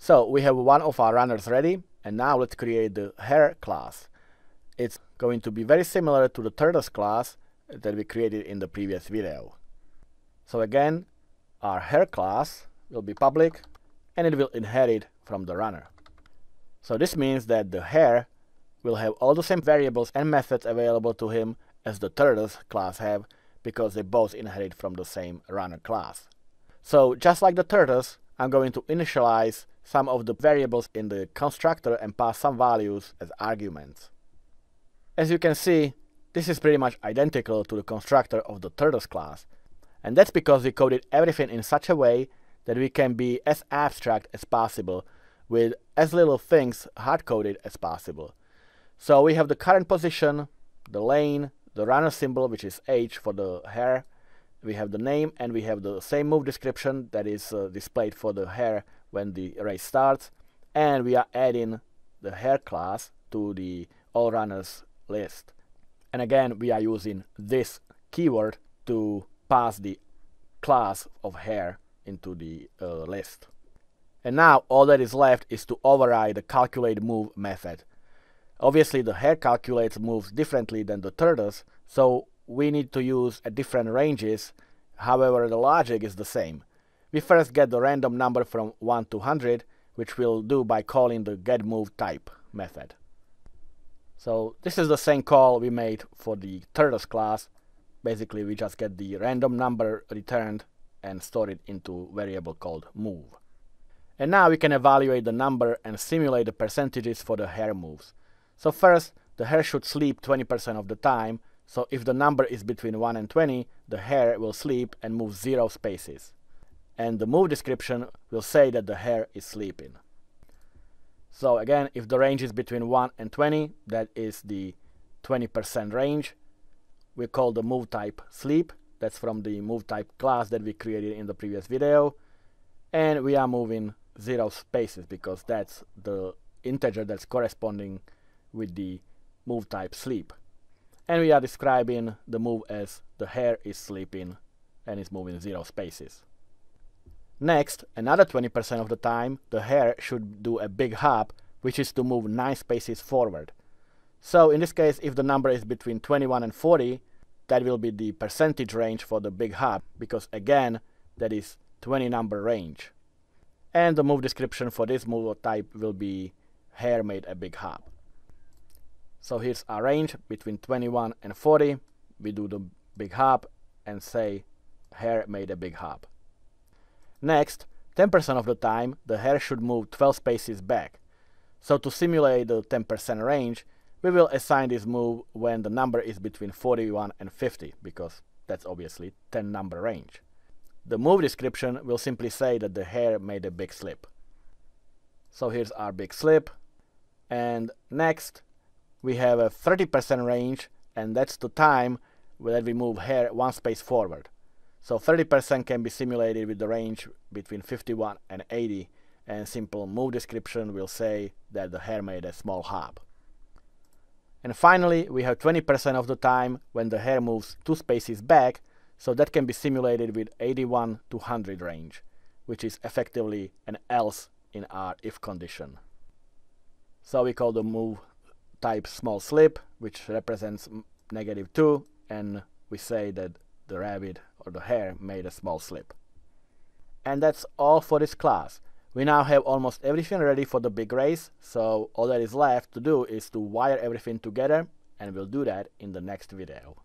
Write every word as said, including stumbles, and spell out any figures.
So we have one of our runners ready, and now let's create the hair class. It's going to be very similar to the turtles class that we created in the previous video. So again, our hair class will be public and it will inherit from the runner. So this means that the hair will have all the same variables and methods available to him as the turtles class have, because they both inherit from the same runner class. So just like the turtles, I'm going to initialize some of the variables in the constructor and pass some values as arguments. As you can see, this is pretty much identical to the constructor of the turtles class, and that's because we coded everything in such a way that we can be as abstract as possible with as little things hard-coded as possible. So we have the current position, the lane, the runner symbol, which is H for the hair, we have the name, and we have the same move description that is uh, displayed for the hair when the race starts, and we are adding the hair class to the all runners list. And again, we are using this keyword to pass the class of hair into the uh, list. And now all that is left is to override the calculateMove method. Obviously, the hair calculates moves differently than the turtles, so we need to use a different ranges. However, the logic is the same. We first get the random number from one to one hundred, which we'll do by calling the getMoveType method. So this is the same call we made for the turtles class. Basically, we just get the random number returned and store it into a variable called move. And now we can evaluate the number and simulate the percentages for the hair moves. So first, the hair should sleep twenty percent of the time, so if the number is between one and twenty, the hair will sleep and move zero spaces. And the move description will say that the hair is sleeping. So again, if the range is between one and twenty, that is the twenty percent range. We call the move type sleep, that's from the move type class that we created in the previous video. And we are moving zero spaces because that's the integer that's corresponding with the move type sleep, and we are describing the move as the hair is sleeping and is moving zero spaces. Next, another twenty percent of the time, the hair should do a big hop, which is to move nine spaces forward. So in this case, if the number is between twenty-one and forty, that will be the percentage range for the big hop, because again, that is twenty number range. And the move description for this move type will be hair made a big hop. So here's our range between twenty-one and forty. We do the big hop and say hair made a big hop. Next, ten percent of the time, the hair should move twelve spaces back. So to simulate the ten percent range, we will assign this move when the number is between forty-one and fifty, because that's obviously ten number range. The move description will simply say that the hair made a big slip. So here's our big slip. And next, we have a thirty percent range, and that's the time that we move hair one space forward. So thirty percent can be simulated with the range between fifty-one and eighty, and simple move description will say that the hair made a small hop. And finally, we have twenty percent of the time when the hair moves two spaces back, so that can be simulated with eighty-one to one hundred range, which is effectively an else in our if condition. So we call the move type small slip, which represents negative two, and we say that the rabbit or the hare made a small slip. And that's all for this class. We now have almost everything ready for the big race, so all that is left to do is to wire everything together, and we'll do that in the next video.